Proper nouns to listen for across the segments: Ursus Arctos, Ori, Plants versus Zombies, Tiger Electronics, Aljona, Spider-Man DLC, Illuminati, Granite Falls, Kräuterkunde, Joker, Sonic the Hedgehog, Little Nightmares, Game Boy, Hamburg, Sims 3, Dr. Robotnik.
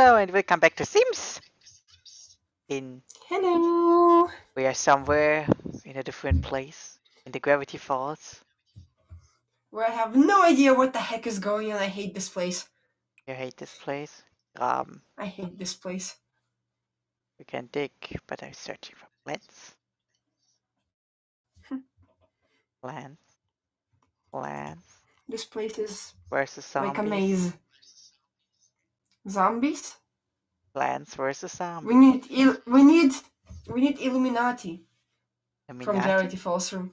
Hello and welcome back to Sims. Hello. We are somewhere in a different place in the Granite Falls, where I have no idea what the heck is going on. I hate this place. You hate this place? I hate this place. We can dig, but I'm searching for plants. Plants. This place is versus like a maze. Zombies? Plants versus Zombies. We need Illuminati. From Gravity Falls room.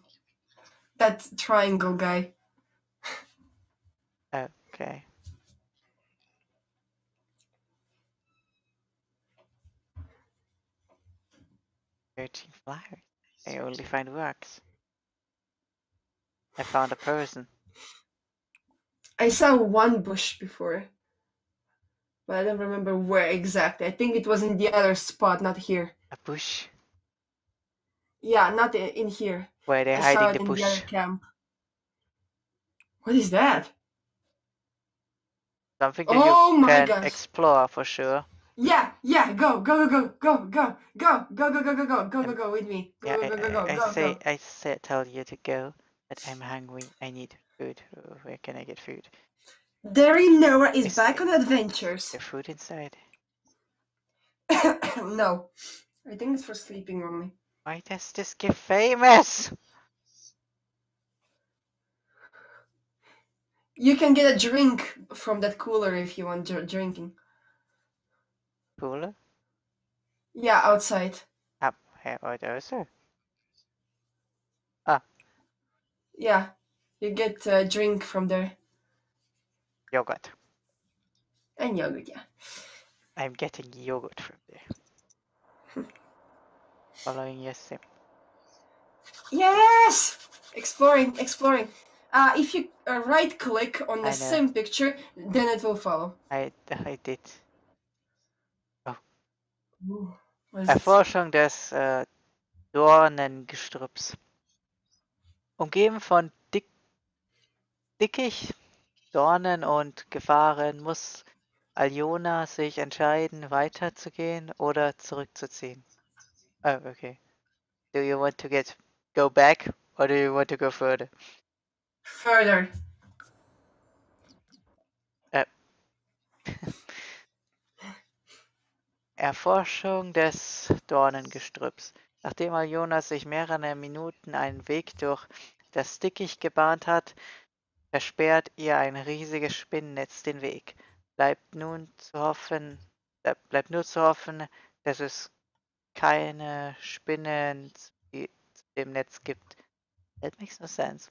That triangle guy. Okay. Searching flowers. I only find rocks. I found a person. I saw one bush before, but I don't remember where exactly. I think it was in the other spot, not here. A bush? Yeah, not in here. Where they're hiding the bush. The other camp. What is that? Something that you can explore for sure. Yeah, go with me. Go. I tell you to go, but I'm hungry. I need food. Where can I get food? Derry Nora is back on adventures. Is there food inside? No. I think it's for sleeping only. Why does this get famous? You can get a drink from that cooler if you want drinking. Cooler? Yeah, outside. Up here or also? Ah. Yeah, you get a drink from there. Yogurt. And yogurt, yeah. I'm getting yogurt from there. Following your sim. Yes! Exploring. If you right click on the sim picture, then it will follow. I did. Oh. Erforschung des Dornengestrüpps. Umgeben von Dickicht, Dornen und Gefahren muss Aljona sich entscheiden, weiterzugehen oder zurückzuziehen. Oh, okay. Do you want to go back or do you want to go further? Further. Erforschung des Dornengestrüpps. Nachdem Aljona sich mehrere Minuten einen Weg durch das Dickicht gebahnt hat, versperrt ihr ein riesiges Spinnennetz den Weg. Bleibt nur zu hoffen, dass es keine Spinnen im Netz gibt. That makes no sense.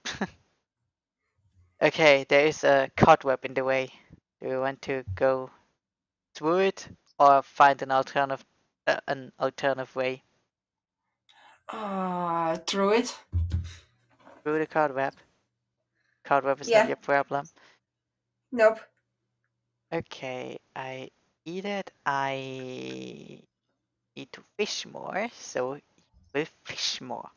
Okay, there is a cobweb in the way. Do you want to go through it or find an alternative way? Through it. Through the cobweb. Cobweb is not your problem. Nope. Okay, I eat it. I need to fish more, so we'll fish more.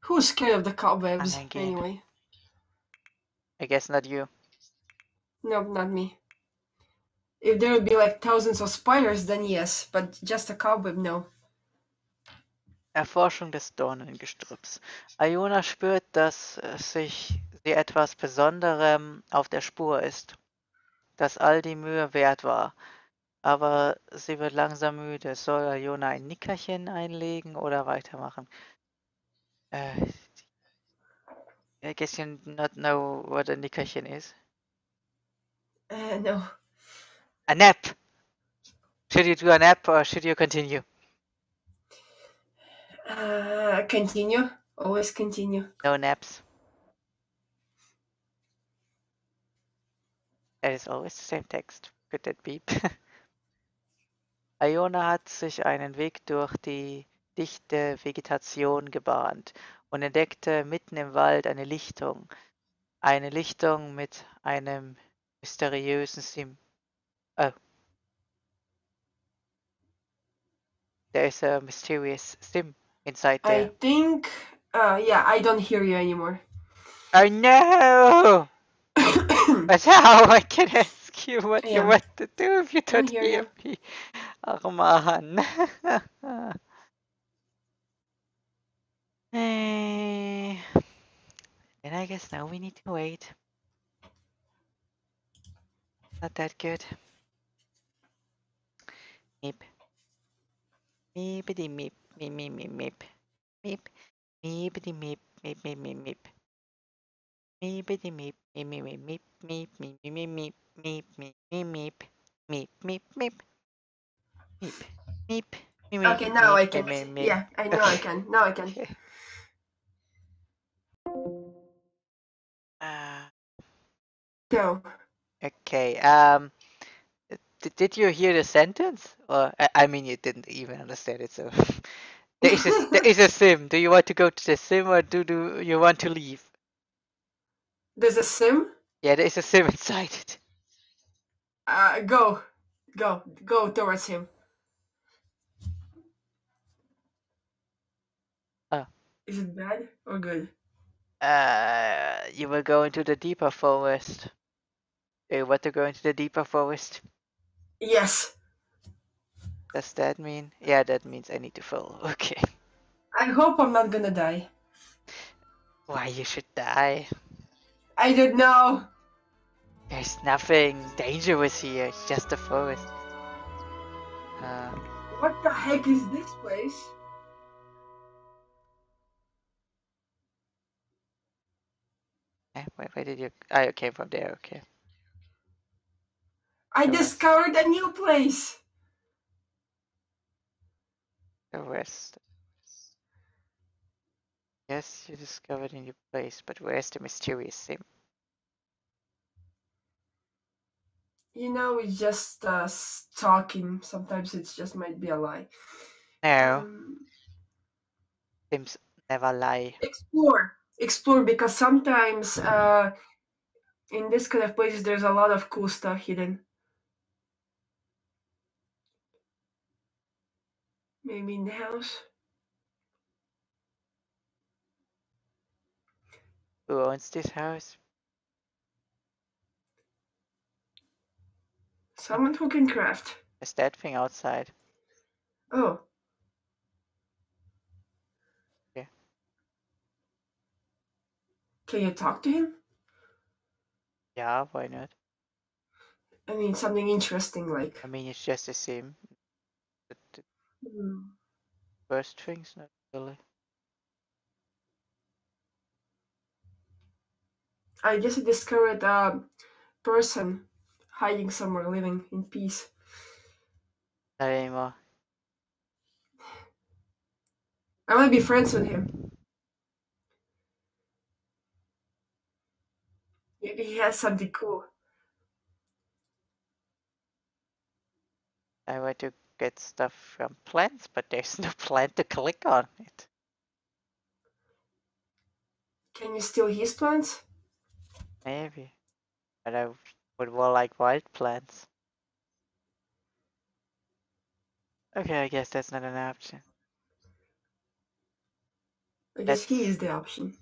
Who's scared of the cobwebs anyway? I guess not you. Nope, not me. If there would be like thousands of spiders, then yes, but just a cobweb, no. Erforschung des Dornengestrüpps. Aljona spürt, dass sie etwas Besonderem auf der Spur ist, das all die Mühe wert war. Aber sie wird langsam müde. Soll Aljona ein Nickerchen einlegen oder weitermachen? I guess you not know what a nickerchen is. No. A nap! Should you do a nap or should you continue? Continue. Always continue. No naps. That is always the same text. Could that be? Aljona hat sich einen Weg durch die dichte Vegetation gebahnt und entdeckte mitten im Wald eine Lichtung. Eine Lichtung mit einem mysteriösen There is a mysterious sim inside there. I think... yeah, I don't hear you anymore. Oh no! But how I can ask you what you want to do if you don't hear me? Oh man. And I guess now we need to wait. Not that good. Meep. Meepity meep. Meep meep meep meep. Meep. Meepity meep. Meep meep meep meep. Meepity meep. Meep meep meep meep meep meep meep meep meep meep meep meep meep meep. Okay, now I can. Yeah, I know I can. Now I can. Go. Okay. Did you hear the sentence? Or I mean, you didn't even understand it. So there is a sim. Do you want to go to the sim, or do you want to leave? There's a sim. Yeah, there is a sim inside it. Go towards him. Is it bad or good? You will go into the deeper forest. Do you want to go into the deeper forest? Yes. Does that mean? Yeah, that means I need to fall. Okay. I hope I'm not gonna die. Why you should die? I don't know. There's nothing dangerous here. It's just a forest. What the heck is this place? Where did you... Oh, you came from there, okay. I discovered a new place! The rest... Yes, you discovered a new place, but where's the mysterious sim? You know, it's just talking. Sometimes it just might be a lie. No. Sims never lie. Explore, because sometimes in this kind of places there's a lot of cool stuff hidden. Maybe in the house. Who owns this house? Someone who can craft. There's that thing outside. Oh. Can you talk to him? Yeah, why not? I mean, something interesting, like... I mean, it's just the same. First things, not really. I guess I discovered a person hiding somewhere, living in peace. Not anymore. I want to be friends with him. Maybe he has something cool. I want to get stuff from plants, but there's no plant to click on it. Can you steal his plants? Maybe. But I would more like wild plants. Okay, I guess that's not an option. I guess he is the option.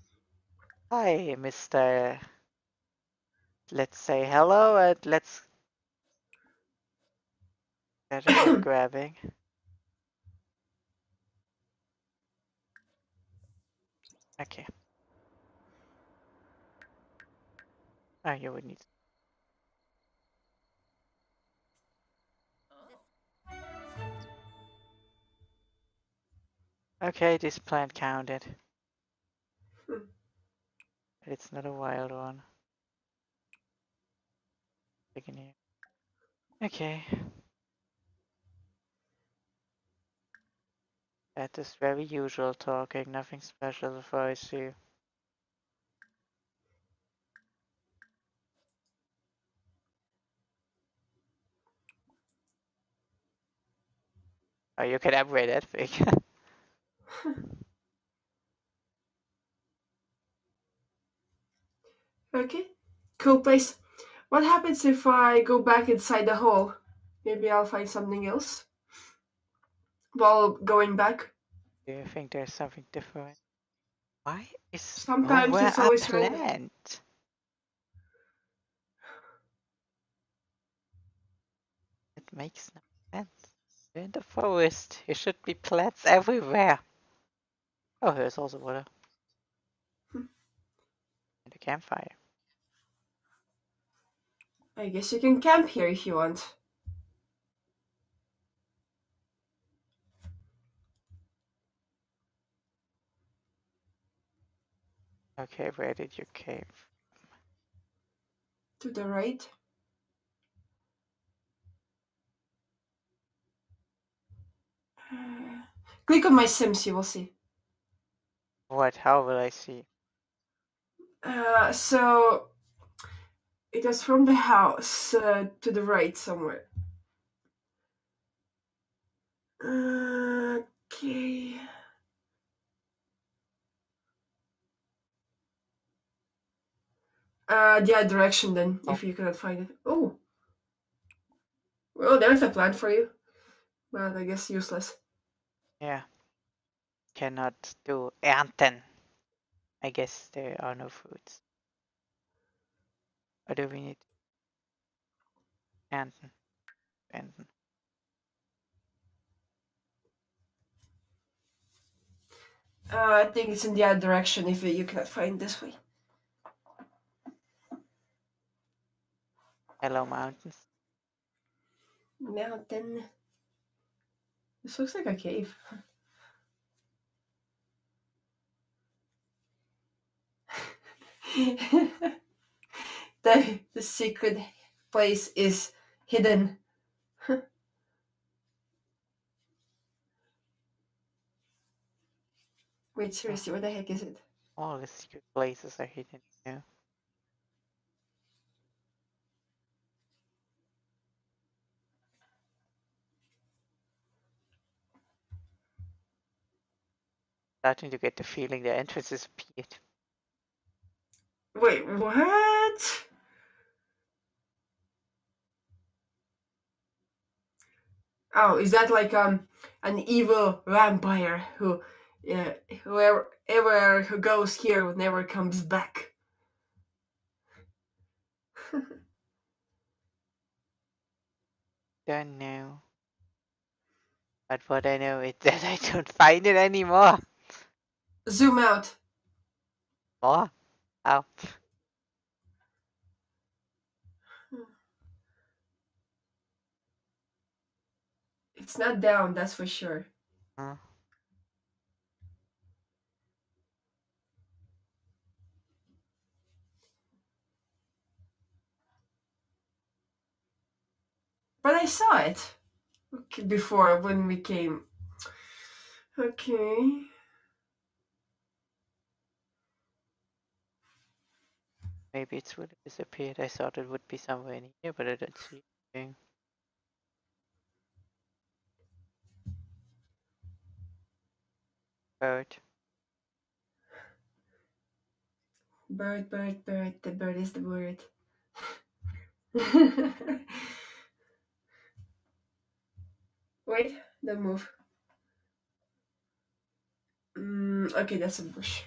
Hi, Mr. Let's say hello and let's get grabbing. Okay. Oh, you would need. Okay, this plant counted. But it's not a wild one. Here. Okay. That is very usual talking, nothing special if I see. Oh, you can upgrade that thing. Okay, cool place. What happens if I go back inside the hole? Maybe I'll find something else while going back. Do you think there's something different? Why is sometimes it's always a plant? makes no sense. You're in the forest. There should be plants everywhere. Oh, here's also water. And a campfire. I guess you can camp here if you want. Okay, where did you came from? To the right. Click on my Sims, you will see. What? How will I see? So it was from the house to the right somewhere. Okay. The other direction then, if you cannot find it. Oh! Well, there's a plan for you. But I guess useless. Yeah. Cannot do ernten. I guess there are no fruits. What do we need? Ernten. Ernten. I think it's in the other direction if you cannot find this way. Hello, mountains. Mountain. This looks like a cave. The secret place is hidden. Wait, seriously, what the heck is it? All the secret places are hidden, yeah. Starting to get the feeling the entrance is appeared. Wait, what? Oh, is that like an evil vampire who, yeah, whoever who goes here never comes back? Don't know. But what I know is that I don't find it anymore. Zoom out. More? How? It's not down, that's for sure. Huh? But I saw it before when we came. Okay. Maybe it's really disappeared. I thought it would be somewhere in here, but I don't see anything. Bird. Bird, bird, bird. The bird is the word. Wait, don't move. Okay, that's a bush.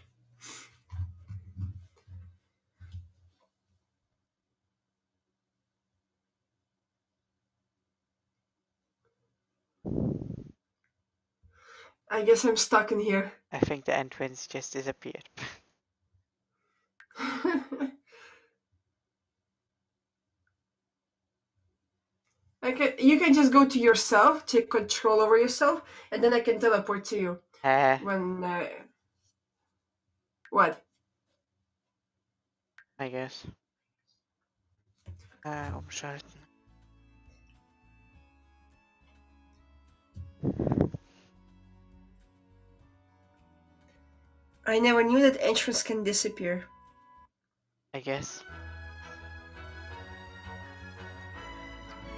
I guess I'm stuck in here. I think the entrance just disappeared. Okay, you can just go to yourself, take control over yourself, and then I can teleport to you. When what? I guess. Umschalten. I never knew that entrance can disappear. I guess.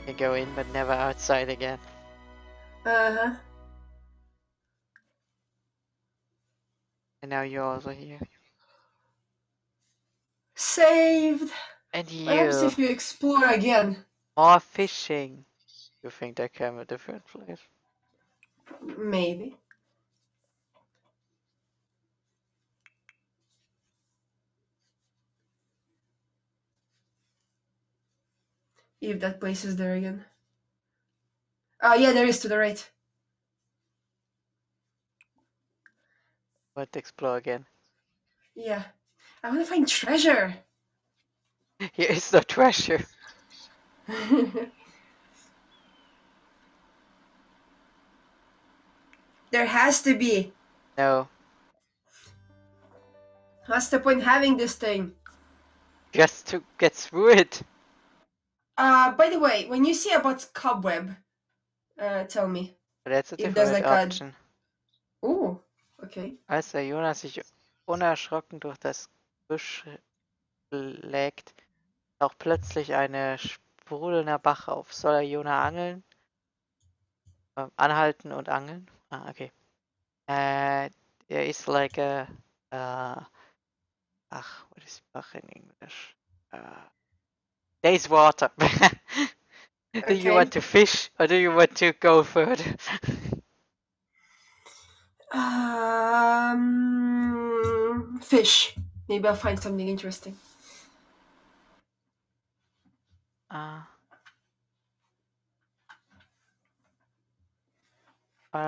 They go in but never outside again. Uh-huh. And now you're also here. Saved! And you. What happens if you explore again? More fishing. You think that came a different place? Maybe. If that place is there again. Yeah, there is to the right. Let's explore again. Yeah. I want to find treasure. Here is the treasure. There has to be. No. What's the point having this thing? Just to get through it. By the way, when you see about cobweb, tell me. That's a different like option. A... Oh, okay. Als der Jonas sich unerschrocken durch das Gebüsch schlägt, taucht plötzlich eine sprudelnder Bach auf. Soll der Jonas angeln? Anhalten und angeln? Ah, okay. There is like a... ach, what is Bach in English? There is water. Do okay. You want to fish or do you want to go further? Fish. Maybe I'll find something interesting.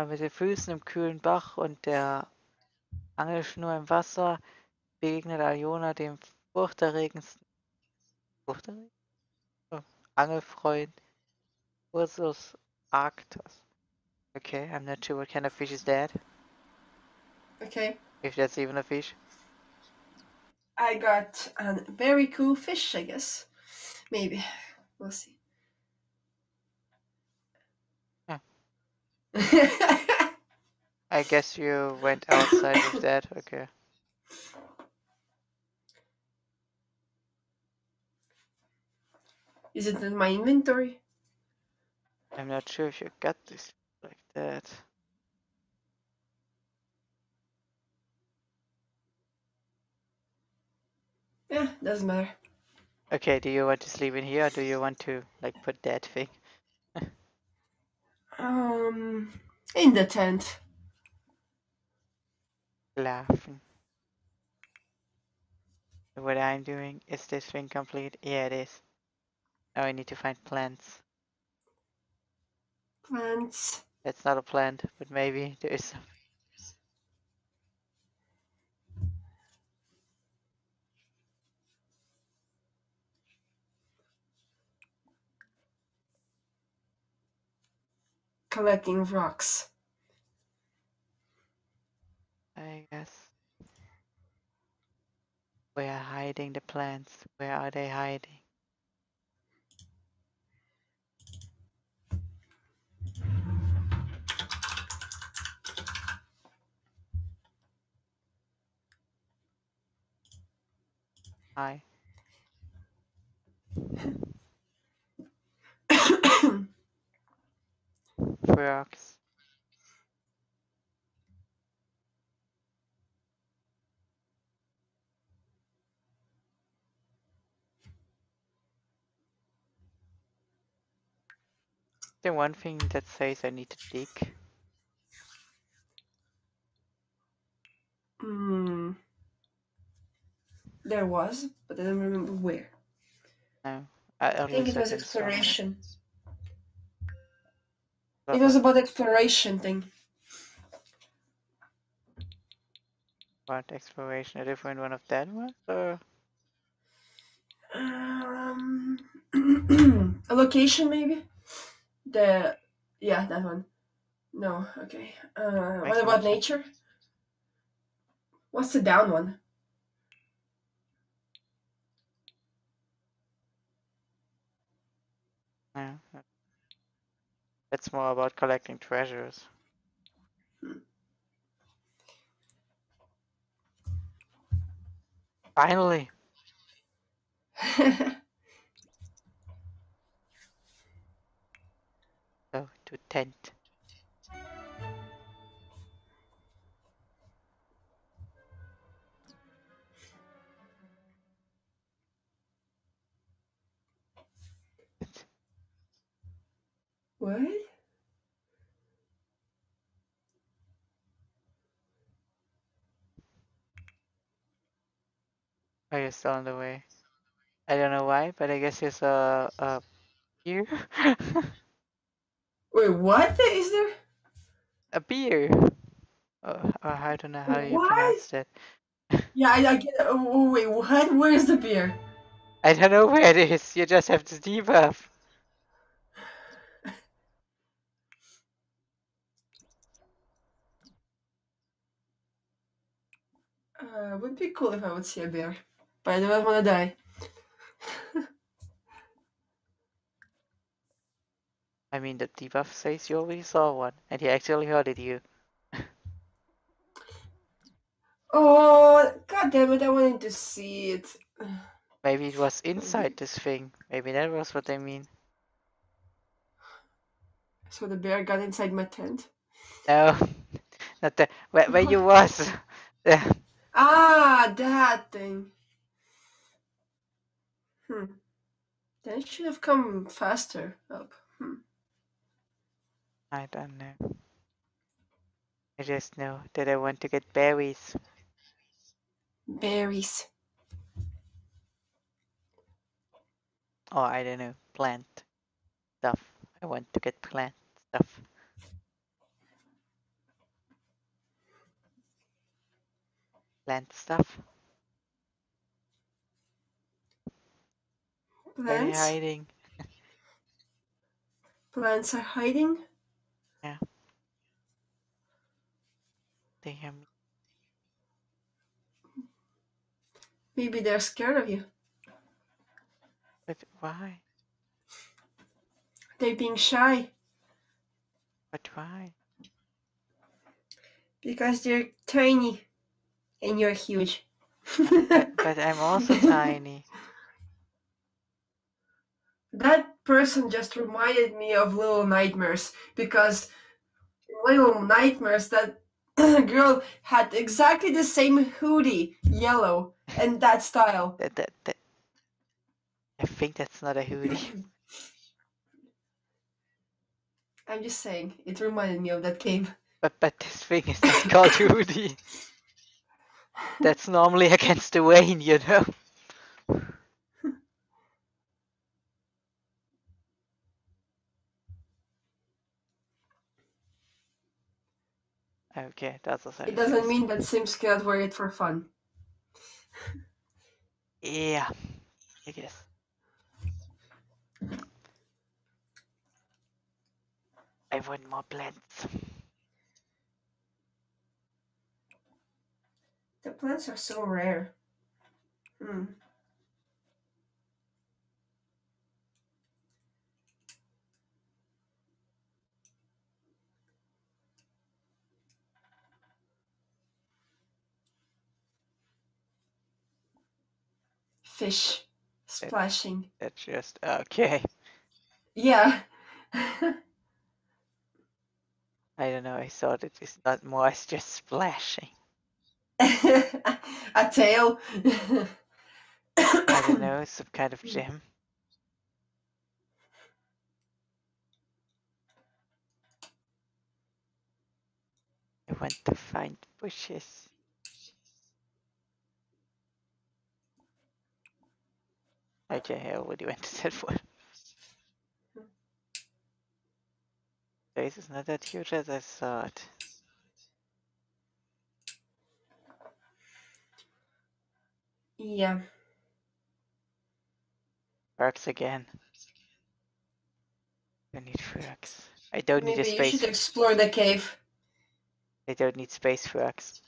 Mit den Füßen im kühlen Bach und der Angelschnur im Wasser begegnet Aljona dem furchterregendsten Angelfreund Ursus Arctos. Okay, I'm not sure what kind of fish is that. Okay. If that's even a fish. I got a very cool fish, I guess. Maybe. We'll see. Huh. I guess you went outside with that, okay. Is it in my inventory? I'm not sure if you got this like that. Yeah, doesn't matter. Okay, do you want to sleep in here or do you want to like put that thing? In the tent. Laughing. What I'm doing, is this thing complete? Yeah, it is. Now I need to find plants. Plants. That's not a plant, but maybe there is some. Collecting rocks. I guess. Where are hiding the plants? Where are they hiding? Hi. Rocks. The one thing that says I need to dig. There was, but I don't remember where. No, I think it was exploration. It was about exploration thing. What exploration? A different one of that one? Or? A location maybe? The yeah, that one. No, okay. What about nature? What's the down one? Yeah. That's more about collecting treasures. Finally. So to tent. What? Oh, you're still on the way. I don't know why, but I guess you're here. Wait, what is there? A beer. I don't know how you pronounce that. Yeah, I get it. Oh, wait, what? Where is the beer? I don't know where it is. You just have to debuff. It would be cool if I would see a bear, but I don't want to die. I mean, the debuff says you already saw one, and he actually hurted you. Oh, god damn it! I wanted to see it. Maybe it was inside this thing. Maybe that was what I mean. So the bear got inside my tent? No, not that. Where you was. Ah, that thing. Then it should have come faster up. I don't know. I just know that I want to get berries. Berries. Oh, I don't know. Plant stuff. I want to get plant stuff. Plant stuff. Plants are hiding. Plants are hiding? Yeah. They hear me. Maybe they're scared of you. But why? They're being shy. But why? Because they're tiny. And you're huge. But I'm also tiny. That person just reminded me of Little Nightmares, because Little Nightmares, that girl had exactly the same hoodie, yellow, and that style. I think that's not a hoodie. I'm just saying, it reminded me of that game. But this thing is not called hoodie. That's normally against the rain, you know. Okay, that's a it doesn't mean that Sims cannot wear it for fun. Yeah, I guess. I want more plants. The plants are so rare. Fish splashing. That's just okay. Yeah. I don't know. I thought it is not moist, just splashing. A tail. I don't know, some kind of gem. I want to find bushes. Okay, I already went to that one. This is not that huge as I thought. Yeah. Works again. I need forks. I don't need a space. Maybe you should explore the cave. I don't need space forks.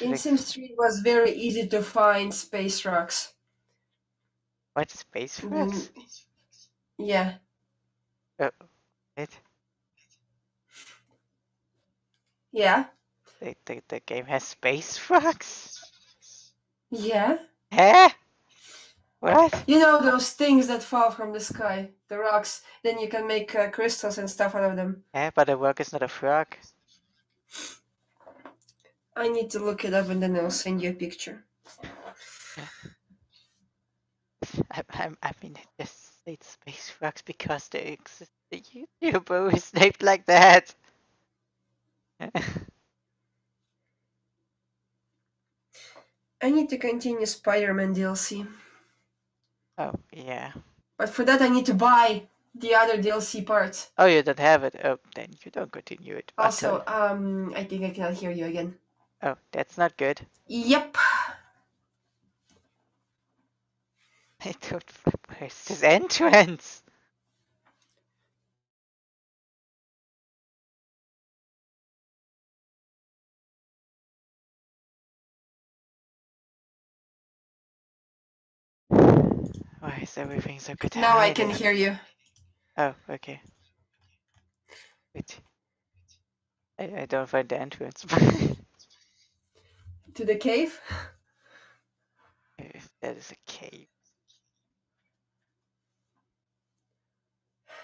In Sims 3 it was very easy to find space rocks. What? Space rocks? Yeah. Oh, wait. Yeah. The game has space rocks? Yeah. Eh? What? You know those things that fall from the sky, the rocks, then you can make crystals and stuff out of them. Eh, but a rock is not a frog. I need to look it up and then I'll send you a picture. I mean, I just said space rocks because they exist. The YouTuber is named like that. I need to continue Spider-Man DLC. Oh, yeah. But for that I need to buy the other DLC parts. Oh, you don't have it. Oh, then you don't continue it. Also, I think I cannot hear you again. Oh, that's not good. Yep. I don't... It's just entrance. Why is everything so good? Now I can hear you. Oh, okay. Wait. I don't find the entrance. To the cave? If that is a cave.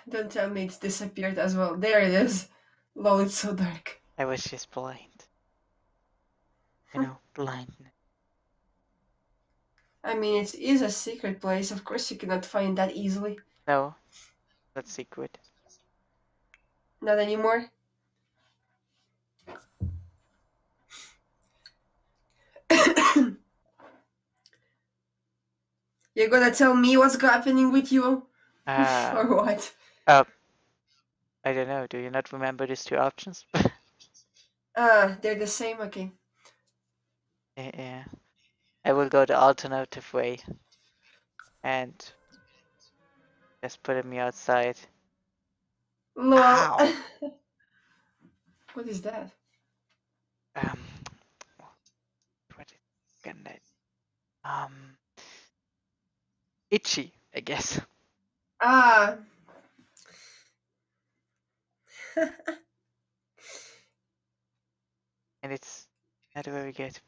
Don't tell me it's disappeared as well. There it is. Lol, it's so dark. I was just blind. You know, blindness. I mean, it is a secret place. Of course you cannot find that easily. No. Not secret. Not anymore? You're gonna tell me what's happening with you? Or what? I don't know. Do you not remember these two options? They're the same? Okay. Yeah. I will go the alternative way and just put me outside. No. What is that? What is that? Itchy, I guess. Ah. And it's not where we get.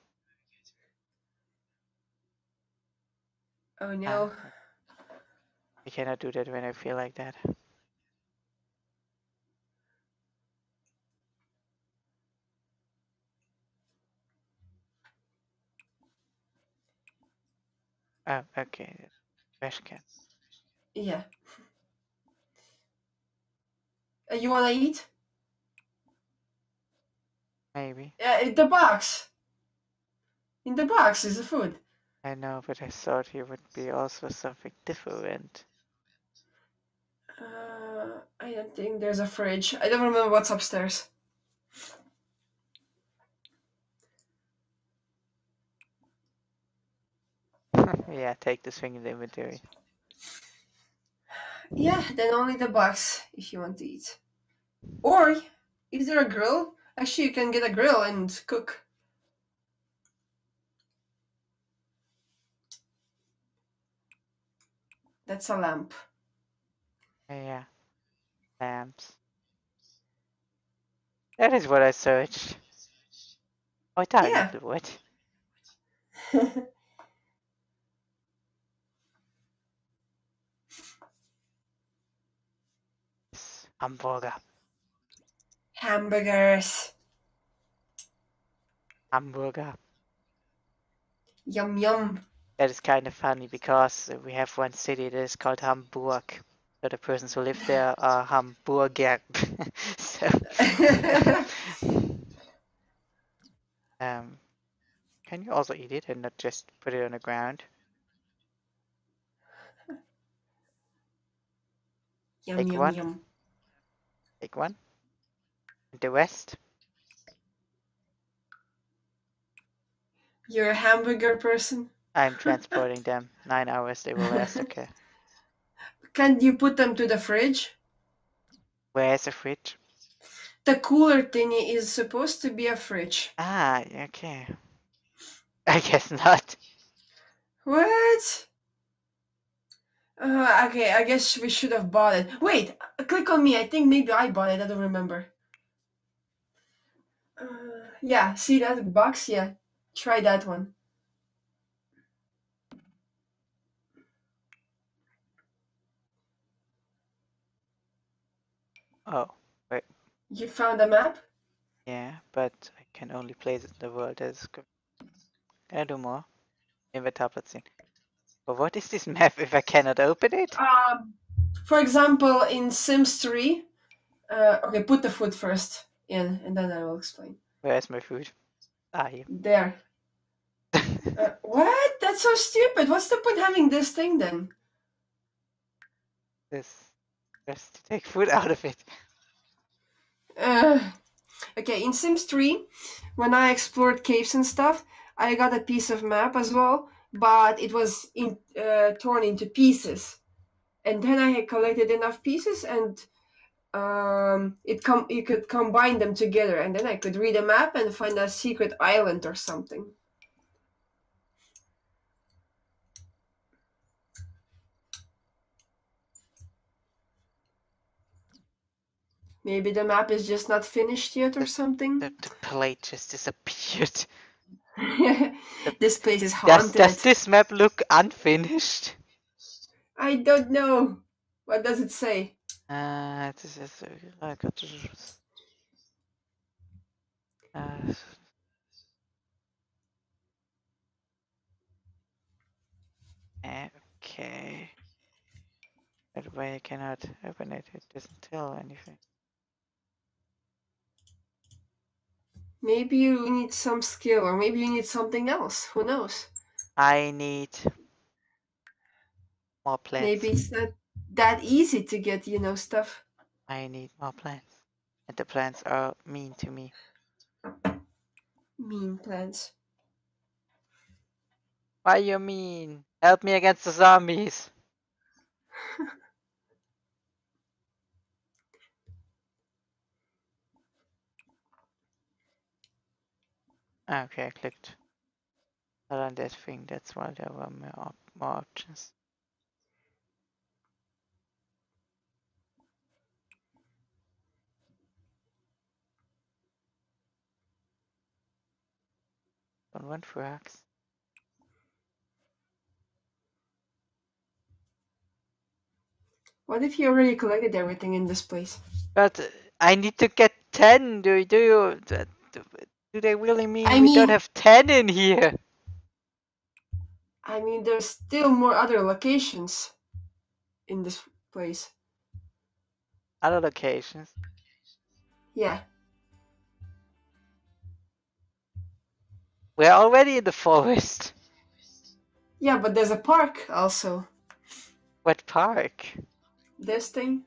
Oh no. I cannot do that when I feel like that. Oh, okay. Trash can. Yeah. You wanna eat? Maybe. Yeah, the box! In the box is the food. I know, but I thought he would be also something different. I don't think there's a fridge. I don't remember what's upstairs. Yeah, take this thing in the inventory. Yeah, then only the box if you want to eat. Or, is there a grill? Actually, you can get a grill and cook. That's a lamp. Yeah. Lamps. That is what I searched. Oh, I yeah. Did what? Hamburger. Hamburgers. Hamburger. Yum yum. That is kind of funny because we have one city that is called Hamburg. So the persons who live there are Hamburger. So, can you also eat it and not just put it on the ground? Yum, take yum, one. Yum. Take one. And the rest. You're a hamburger person? I'm transporting them. 9 hours they will last, okay. Can you put them to the fridge? Where's the fridge? The cooler thingy is supposed to be a fridge. Ah, okay. I guess not. What? Okay, I guess we should have bought it. Wait, click on me. I think maybe I bought it. I don't remember. Yeah, see that box? Yeah, try that one. Oh, wait. You found a map? Yeah, but I can only place it in the world. That's good. Can I do more? Inventar platzieren. But what is this map if I cannot open it? For example, in Sims 3... okay, put the food first in, and then I will explain. Where's my food? Ah, here. There. What? That's so stupid. What's the point having this thing then? this just to take food out of it. Okay, in Sims 3, when I explored caves and stuff, I got a piece of map as well, but it was in, torn into pieces. And then I had collected enough pieces, and you could combine them together, and then I could read a map and find a secret island or something. Maybe the map is just not finished yet or something. The plate just disappeared. This place is haunted. Does this map look unfinished? I don't know. What does it say? This is I got to. Okay. That way I cannot open it. It doesn't tell anything. Maybe you need some skill, or maybe you need something else. Who knows? I need more plants. Maybe it's not that easy to get, you know, stuff. I need more plants. And the plants are mean to me. Mean plants. Why you mean? Help me against the zombies. Okay, I clicked on that thing, that's why there were more options. Don't want for axe. What if you already collected everything in this place? But I need to get 10, do they really mean we don't have 10 in here? I mean, there's still more other locations in this place. Other locations? Yeah. We're already in the forest. Yeah, but there's a park also. What park? This thing.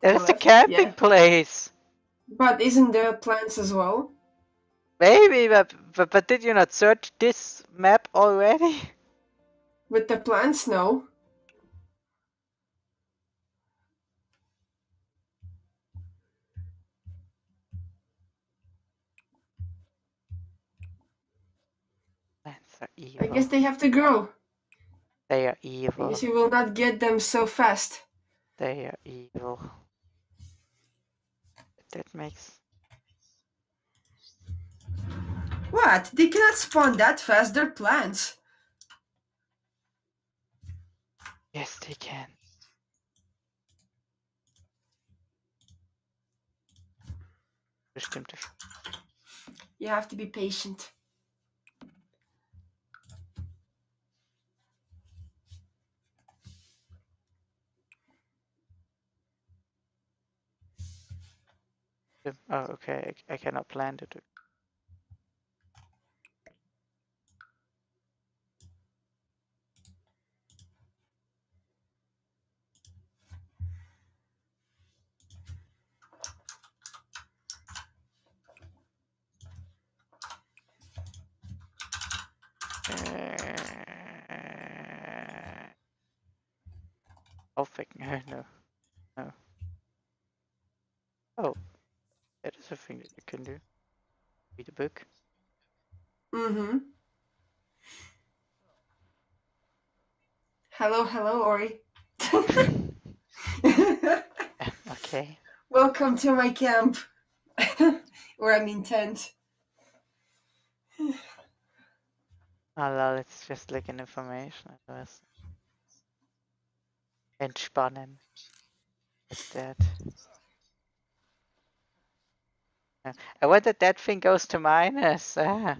There's the camping place. But isn't there plants as well? Maybe, but did you not search this map already? With the plants, no. Plants are evil. I guess they have to grow. They are evil. I guess you will not get them so fast. They are evil. That makes... What? They cannot spawn that fast, they're plants. Yes, they can. Bestimmt. You have to be patient. Oh, okay. I cannot plant it. No. Oh, that is a thing that you can do. Read a book. Mm-hmm. Hello, hello, Ori. Okay. Welcome to my camp. Or I mean tent. Oh lol, it's just like an information address. Entspannen. What's that? I wonder if that thing goes to minus. That's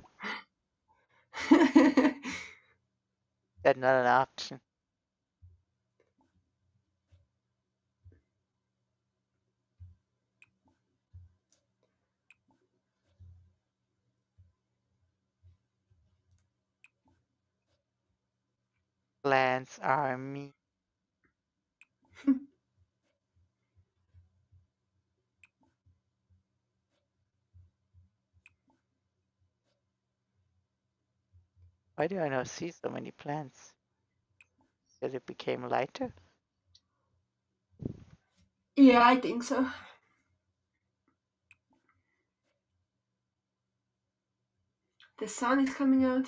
not an option. Plants are mean. Why do I now see so many plants? Because it became lighter? Yeah, I think so. The sun is coming out.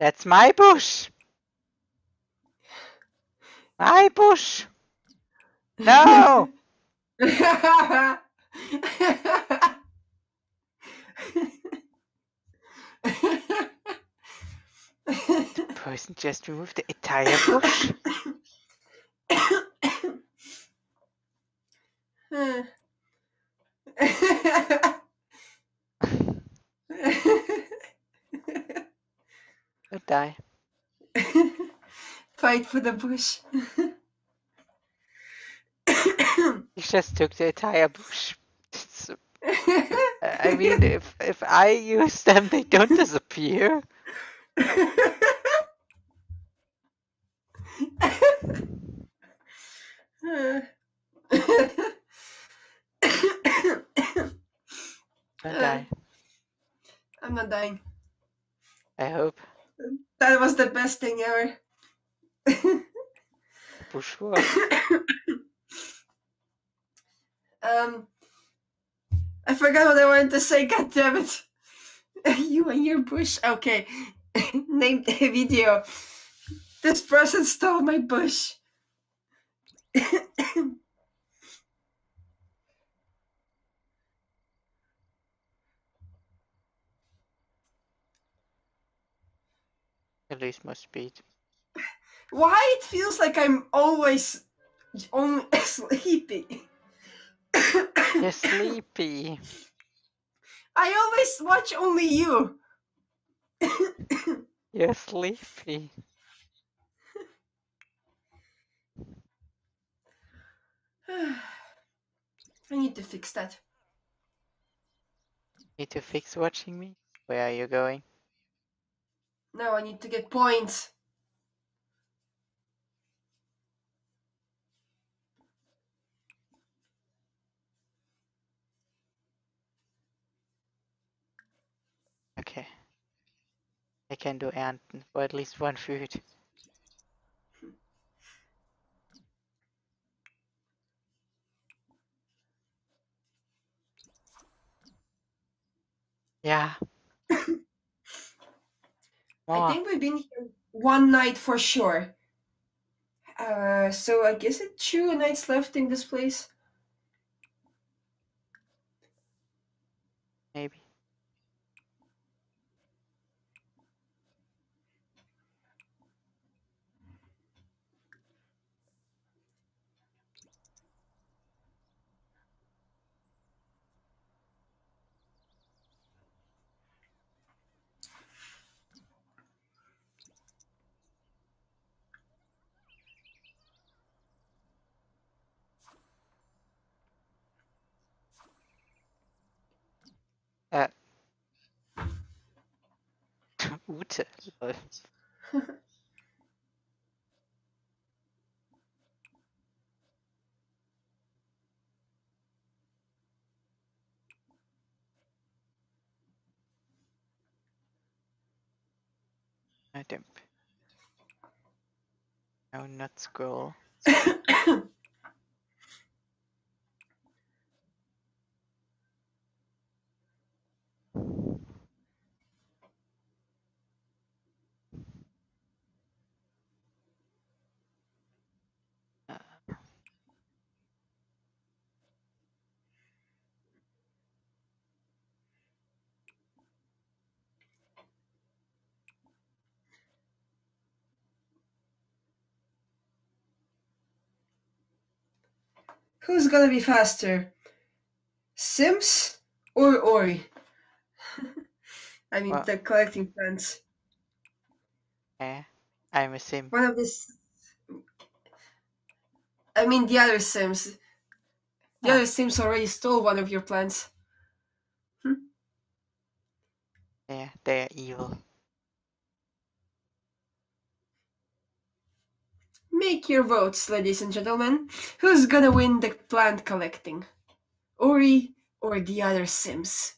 That's my bush. My bush. No. The person just removed the entire bush. Don't die. Fight for the bush. You just took the entire bush. I mean, if I use them, they don't disappear. Don't die. I'm not dying. I hope. That was the best thing ever. For sure. I forgot what I wanted to say, god damn it. You and your bush. Okay. Name the video. This person stole my bush. At least my speed. Why it feels like I'm always only sleepy. You're sleepy. I always watch only you. You're sleepy. I need to fix that. You need to fix watching me? Where are you going? No, I need to get points. Okay. I can do ernten, or at least one food. Yeah. I think we've been here one night for sure. So I guess it's 2 nights left in this place. Maybe. Ute. I don't. No, not scroll. Who's gonna be faster, Sims or Ori? I mean, well, they're collecting plants. Yeah, I'm a Sim. One of these. I mean, the other Sims. The other Sims already stole one of your plants. Yeah, they're evil. Make your votes, ladies and gentlemen. Who's gonna win the plant collecting? Ori or the other Sims?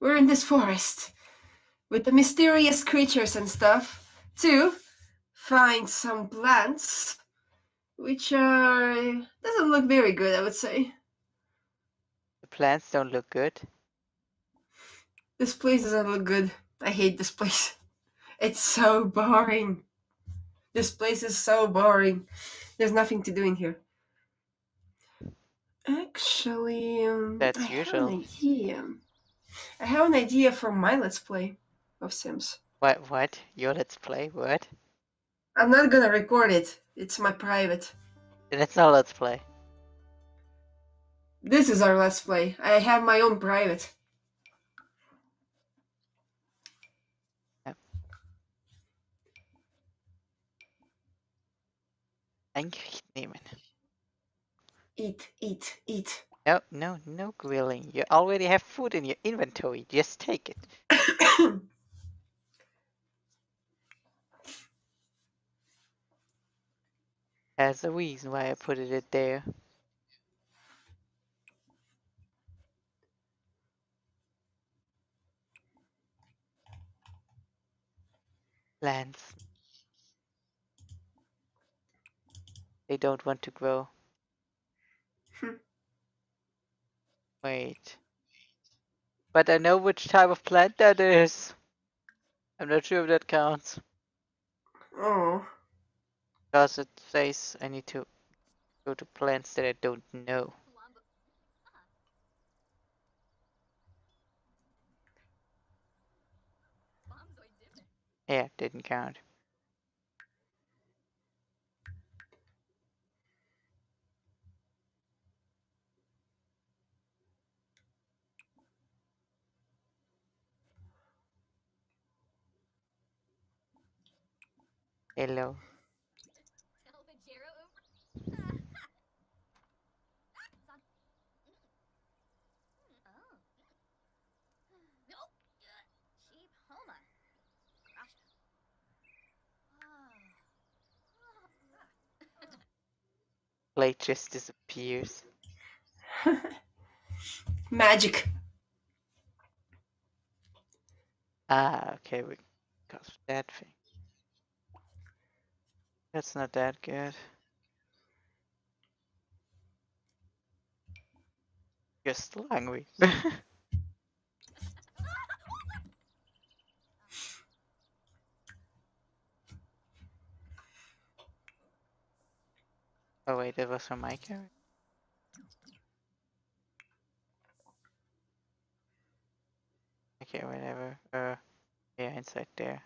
We're in this forest with the mysterious creatures and stuff to find some plants, which are... doesn't look very good, I would say. The plants don't look good? This place doesn't look good. I hate this place. It's so boring. This place is so boring. There's nothing to do in here. Actually, that's usual. I have an idea for my Let's Play of Sims. What? What? Your Let's Play? What? I'm not gonna record it. It's my private. That's not Let's Play. This is our Let's Play. I have my own private. Yep. Eingricht nehmen. Eat, eat, eat. No, no, no grilling. You already have food in your inventory. Just take it. That's the reason why I put it there. Plants. They don't want to grow. Wait, but I know which type of plant that is. I'm not sure if that counts. Oh. Because it says I need to go to plants that I don't know. Yeah, didn't count. Hello. Light just disappears. Magic. Ah, okay, we got that thing. That's not that good. You're still hungry. Oh wait, that was from my character. Okay, whatever. Yeah, inside there.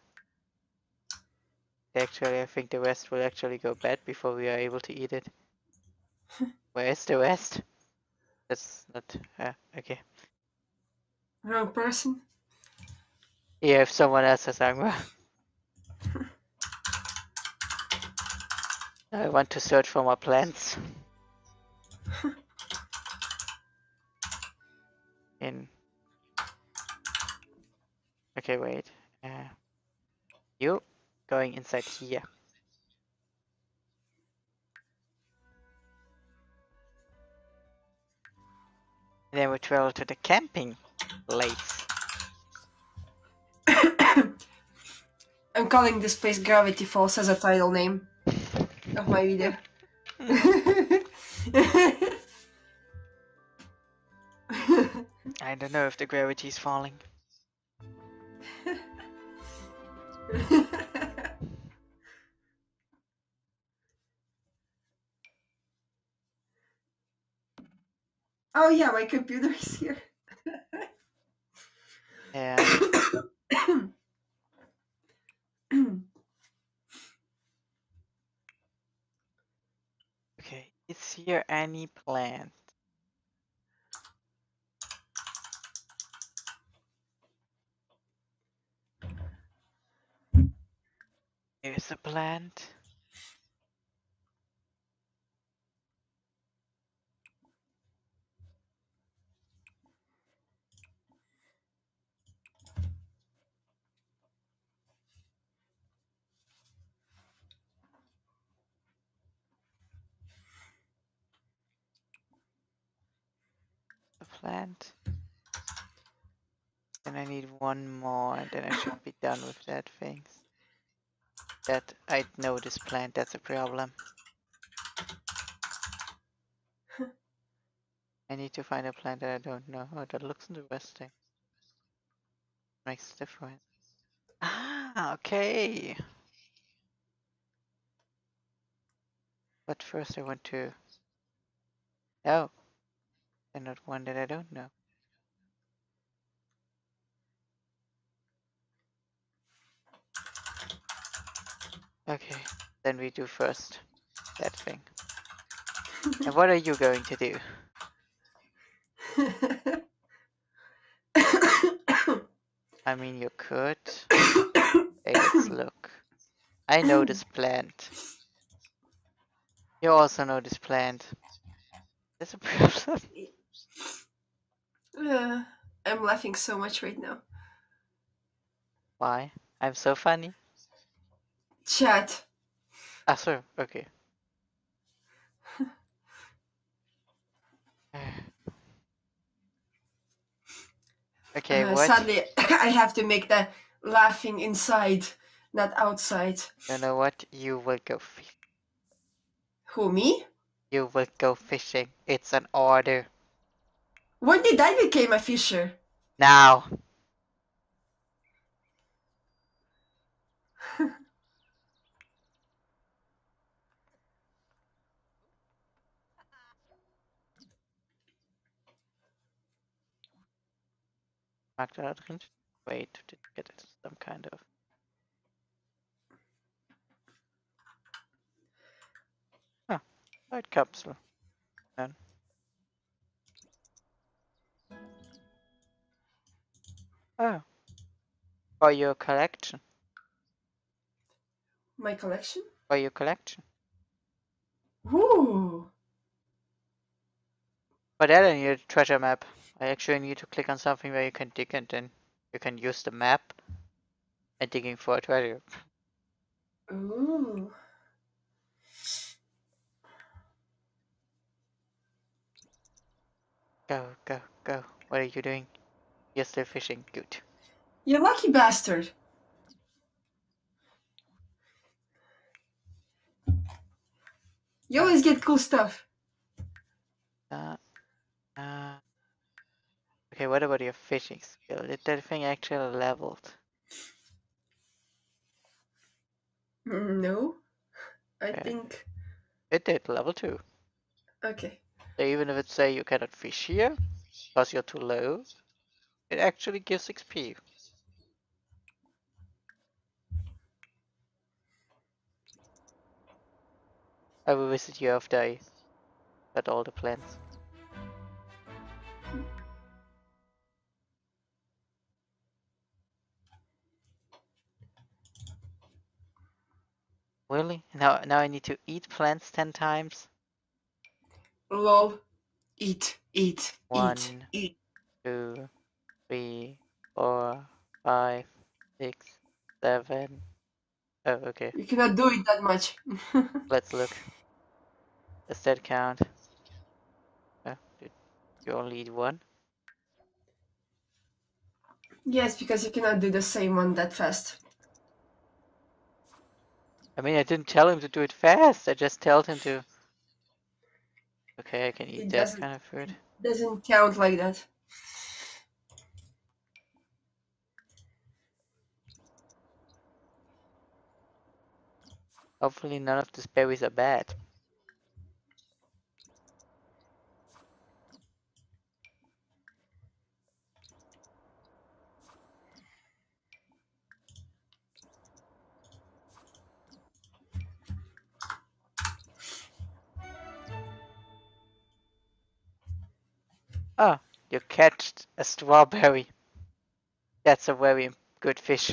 Actually, I think the rest will actually go bad before we are able to eat it. Where is the rest? That's not... okay. Wrong person? Yeah, if someone else has hunger. I want to search for my plants. In... Okay, wait. You? Going inside here. Then we travel to the camping place. I'm calling this place Gravity Falls as a title name of my video. I don't know if the gravity is falling. Oh yeah, my computer is here. Yeah. Okay, is here any plant? Here's a plant. plant. Then I need one more, and then I should be done with that thing. That I know this plant, that's a problem. I need to find a plant that I don't know. Oh, that looks interesting. Makes a difference. Ah, okay. But first I want to... Oh. And not one that I don't know. Okay, then we do first that thing. And what are you going to do? I mean, you could. Let's look. I know this plant. You also know this plant. There's a problem. I'm laughing so much right now. Why? I'm so funny. Chat. Ah, sure. Okay. Okay. What? Sadly, I have to make the laughing inside, not outside. You know what? You will go fishing. Who, me? You will go fishing. It's an order. When did I become a fisher? Now. Da drin. Wait, did you get it? Some kind of. Ah, light capsule. Then. Oh. For your collection. My collection? For your collection. Ooh. For that I need a treasure map. I actually need to click on something where you can dig and then you can use the map and digging for a treasure. Ooh. Go, go, go. What are you doing? You're still fishing. Good. You lucky bastard. You always get cool stuff. Okay, what about your fishing skill? Did that thing actually leveled? No, I think... It did, level 2. Okay. So even if it say you cannot fish here, because you're too low, it actually gives XP. I will visit you after I got all the plants. Really? Now I need to eat plants 10 times? Lol. Eat. 1, 2, 3, 4, 5, 6, 7. Oh, okay. You cannot do it that much. Let's look. Does that count? Oh, you only eat one? Yes, because you cannot do the same one that fast. I mean, I didn't tell him to do it fast, I just told him to... Okay, I can eat that kind of food. It doesn't count like that. Hopefully none of these berries are bad. Oh, you catched a strawberry. That's a very good fish.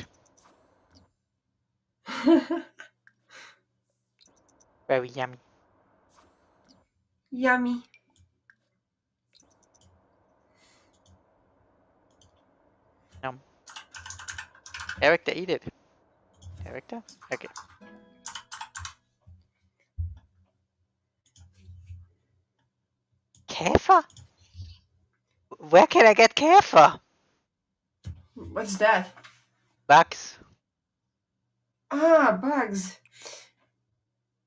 Very yummy. Yummy. Character, eat it. Character? Okay. Käfer? Where can I get Käfer? What's that? Bugs. Ah, bugs.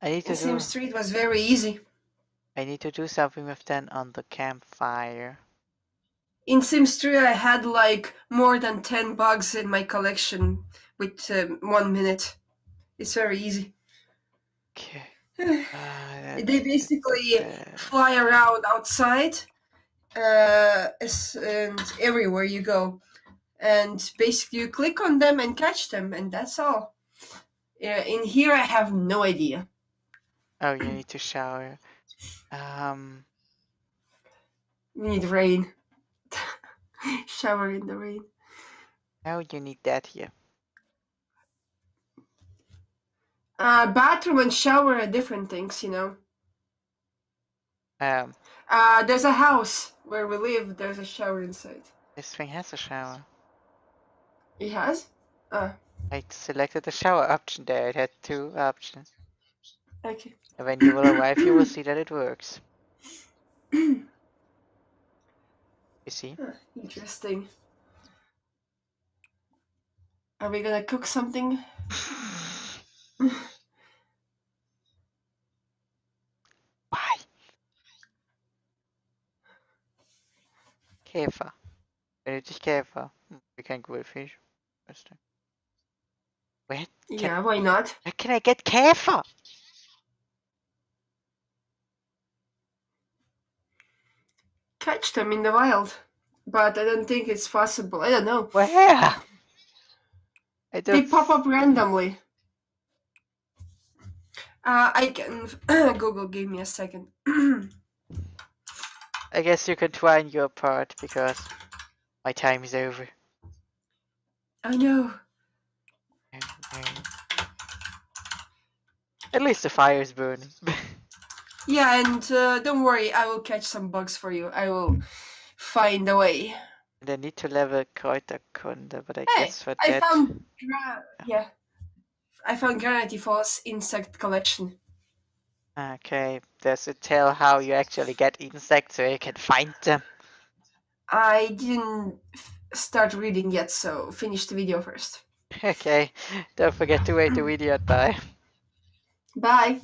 I need to Sims 3 was very easy. I need to do something with them on the campfire. In Sims 3 I had like more than 10 bugs in my collection with 1 minute. It's very easy. Okay. They basically fly around outside and everywhere you go. And basically you click on them and catch them, and that's all. In here I have no idea. Oh, you need to shower. You need rain. Shower in the rain. Oh, you need that here. Bathroom and shower are different things, you know. There's a house where we live. There's a shower inside. This thing has a shower. It has? I selected the shower option there. It had 2 options. Okay. And when you will arrive, you will see that it works. You see? Interesting. Are we gonna cook something? Why? Käfer. Benötigt Käfer. We can grill fish. Interesting. Where? Yeah, why not? Where can I get Käfer? Catch them in the wild, but I don't think it's possible. I don't know. Where? I don't... They pop up randomly. I can... Google, give me a second. I guess you can try your part, because my time is over. Oh no. At least the fire is burning. Yeah, and don't worry, I will catch some bugs for you. I will find a way. And I need to level Kräuterkunde, but I guess for that... I found Granite Falls insect collection. Okay, does it tell how you actually get insects so you can find them? I didn't start reading yet, so finish the video first. Okay, don't forget to rate the video. Bye. Bye.